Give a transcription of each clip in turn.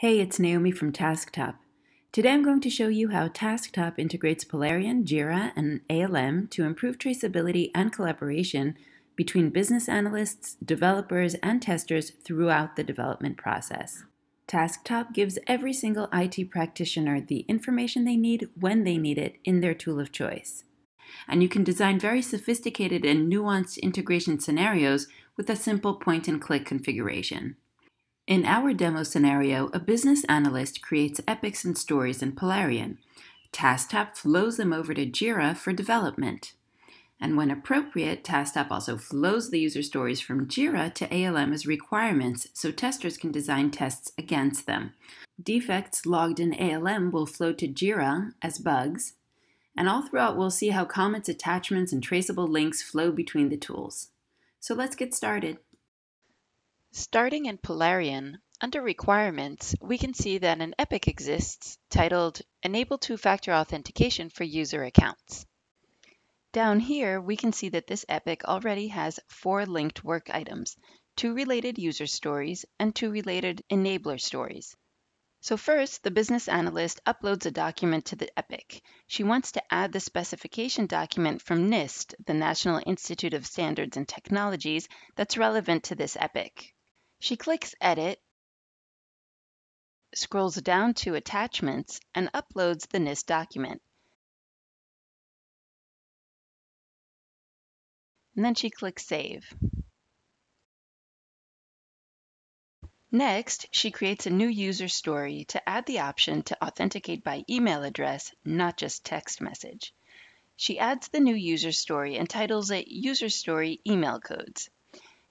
Hey, it's Naomi from TaskTop. Today I'm going to show you how TaskTop integrates Polarion, Jira, and ALM to improve traceability and collaboration between business analysts, developers, and testers throughout the development process. TaskTop gives every single IT practitioner the information they need when they need it in their tool of choice. And you can design very sophisticated and nuanced integration scenarios with a simple point-and-click configuration. In our demo scenario, a business analyst creates epics and stories in Polarion. TaskTop flows them over to Jira for development. And when appropriate, TaskTop also flows the user stories from Jira to ALM as requirements so testers can design tests against them. Defects logged in ALM will flow to Jira as bugs. And all throughout, we'll see how comments, attachments, and traceable links flow between the tools. So let's get started. Starting in Polarion, under Requirements, we can see that an epic exists titled Enable Two-Factor Authentication for User Accounts. Down here, we can see that this epic already has 4 linked work items, 2 related user stories and 2 related enabler stories. So first, the business analyst uploads a document to the epic. She wants to add the specification document from NIST, the National Institute of Standards and Technologies, that's relevant to this epic. She clicks Edit, scrolls down to Attachments, and uploads the NIST document. And then she clicks Save. Next, she creates a new user story to add the option to authenticate by email address, not just text message. She adds the new user story and titles it User Story Email Codes.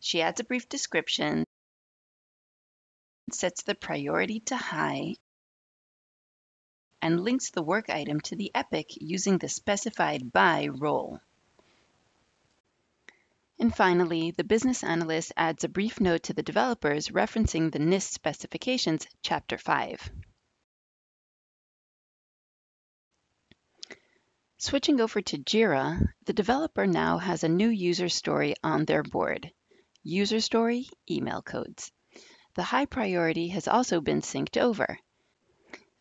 She adds a brief description, sets the priority to high, and links the work item to the epic using the specified by role. And finally, the business analyst adds a brief note to the developers referencing the NIST specifications, Chapter 5. Switching over to Jira, the developer now has a new user story on their board, User Story Email Codes. The high priority has also been synced over.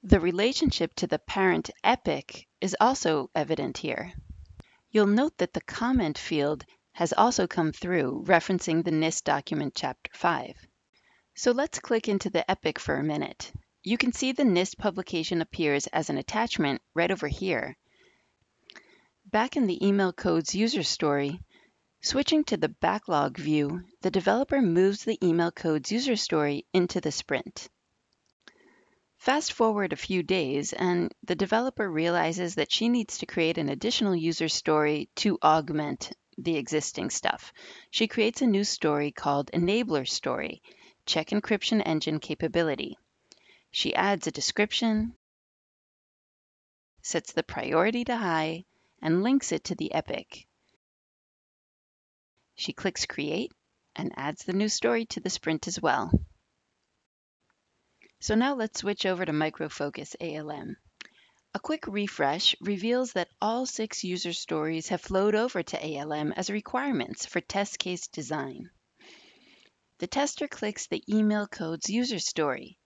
The relationship to the parent epic is also evident here. You'll note that the comment field has also come through, referencing the NIST document Chapter 5. So let's click into the epic for a minute. You can see the NIST publication appears as an attachment right over here. Back in the email codes user story, switching to the backlog view, the developer moves the email code's user story into the sprint. Fast forward a few days, and the developer realizes that she needs to create an additional user story to augment the existing stuff. She creates a new story called Enabler Story, Check Encryption Engine Capability. She adds a description, sets the priority to high, and links it to the epic. She clicks Create and adds the new story to the sprint as well. So now let's switch over to Micro Focus ALM. A quick refresh reveals that all 6 user stories have flowed over to ALM as requirements for test case design. The tester clicks the email code's user story.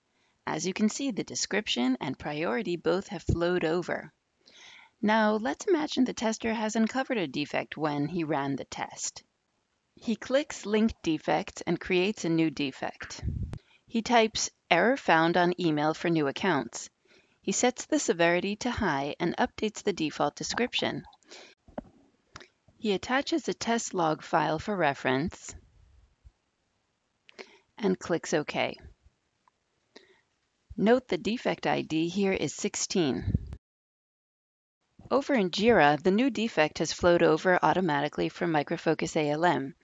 As you can see, the description and priority both have flowed over. Now let's imagine the tester has uncovered a defect when he ran the test. He clicks Link Defect and creates a new defect. He types Error Found on Email for New Accounts. He sets the severity to high and updates the default description. He attaches a test log file for reference and clicks OK. Note the defect ID here is 16. Over in Jira, the new defect has flowed over automatically from Micro Focus ALM.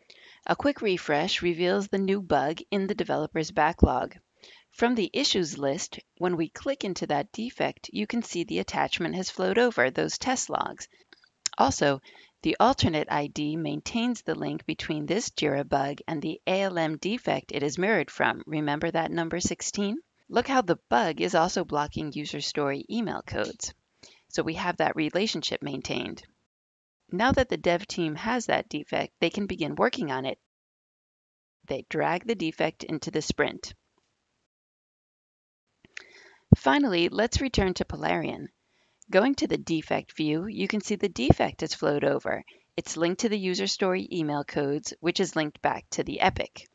A quick refresh reveals the new bug in the developer's backlog. From the issues list, when we click into that defect, you can see the attachment has flowed over those test logs. Also, the alternate ID maintains the link between this Jira bug and the ALM defect it is mirrored from. Remember that number 16? Look how the bug is also blocking user story email codes. So we have that relationship maintained. Now that the dev team has that defect, they can begin working on it. They drag the defect into the sprint. Finally, let's return to Polarion. Going to the defect view, you can see the defect is flowed over. It's linked to the user story email codes, which is linked back to the epic.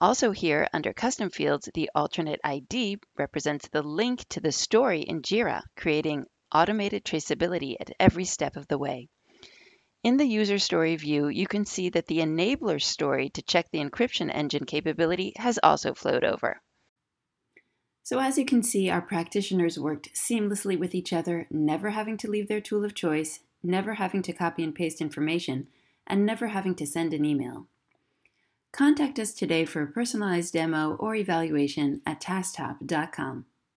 Also here, under Custom Fields, the alternate ID represents the link to the story in Jira, creating automated traceability at every step of the way. In the User Story view, you can see that the enabler story to check the encryption engine capability has also flowed over. So as you can see, our practitioners worked seamlessly with each other, never having to leave their tool of choice, never having to copy and paste information, and never having to send an email. Contact us today for a personalized demo or evaluation at tasktop.com.